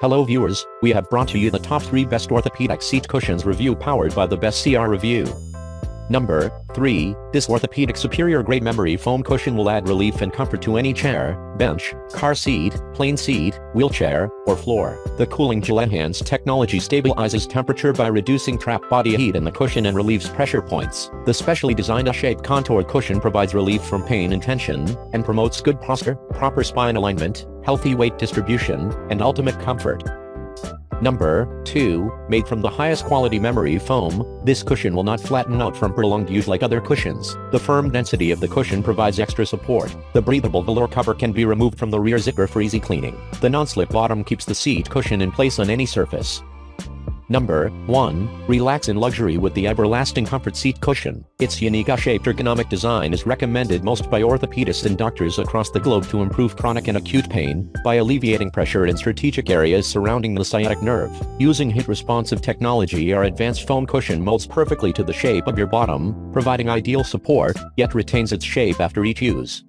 Hello viewers, we have brought to you the top 3 best orthopedic seat cushions review powered by the Best CR Review. Number 3, this orthopedic superior grade memory foam cushion will add relief and comfort to any chair, bench, car seat, plane seat, wheelchair, or floor. The cooling gel enhanced technology stabilizes temperature by reducing trapped body heat in the cushion and relieves pressure points. The specially designed U-shaped contoured cushion provides relief from pain and tension, and promotes good posture, proper spine alignment, healthy weight distribution, and ultimate comfort. Number 2, made from the highest quality memory foam, this cushion will not flatten out from prolonged use like other cushions. The firm density of the cushion provides extra support. The breathable velour cover can be removed from the rear zipper for easy cleaning. The non-slip bottom keeps the seat cushion in place on any surface. Number 1, relax in luxury with the Everlasting Comfort seat cushion. Its unique U-shaped ergonomic design is recommended most by orthopedists and doctors across the globe to improve chronic and acute pain by alleviating pressure in strategic areas surrounding the sciatic nerve. Using heat-responsive technology, our advanced foam cushion molds perfectly to the shape of your bottom, providing ideal support, yet retains its shape after each use.